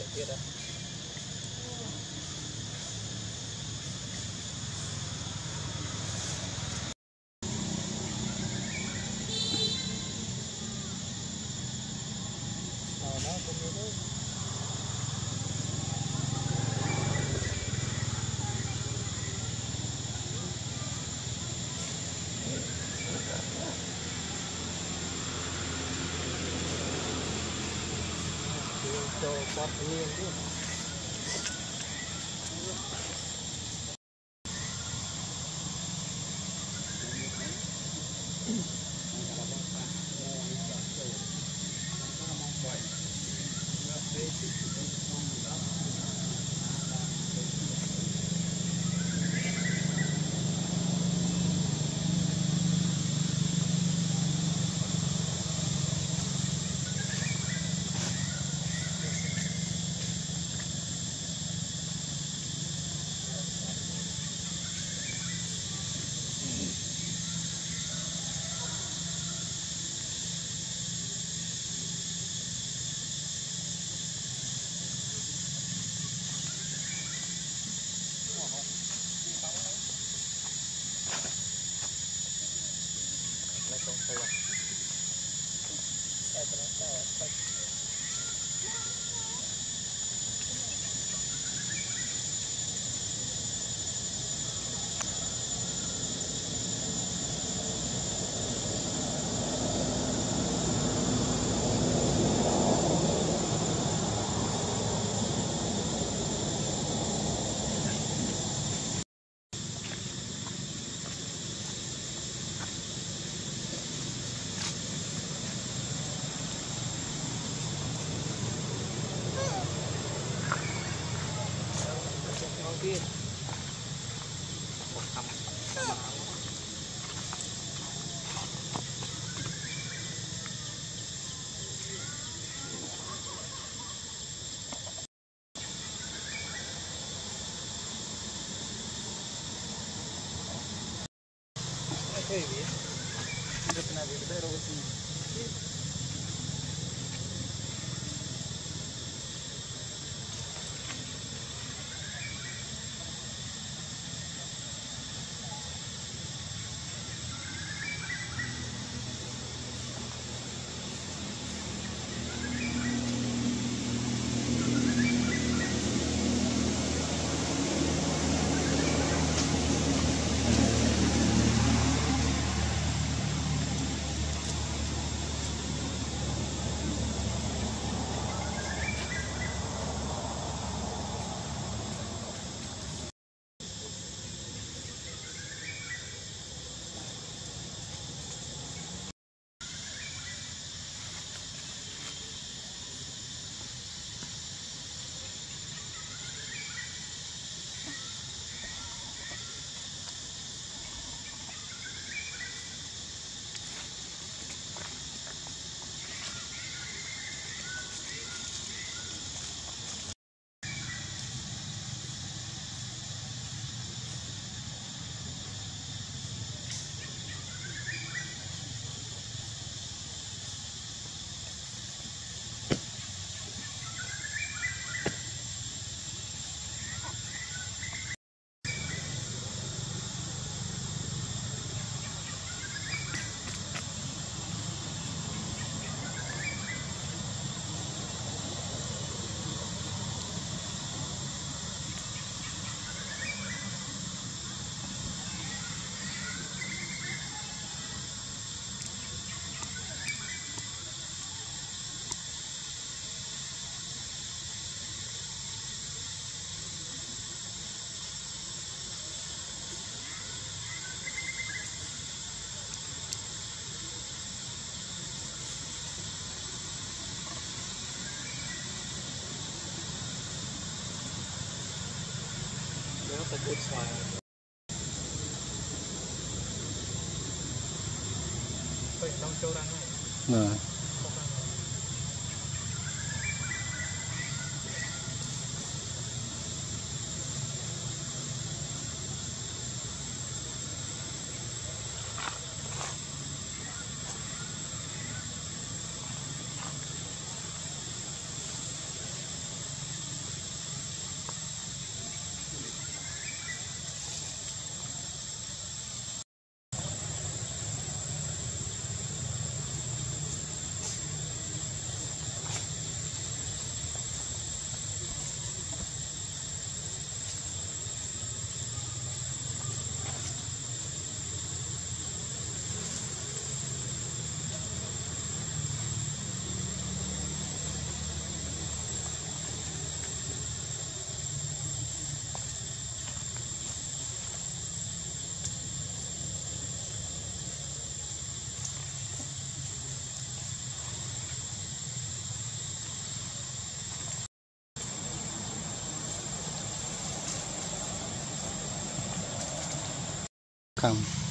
Lihat dia dah. That's a good sign. Wait, don't show that now. No. come.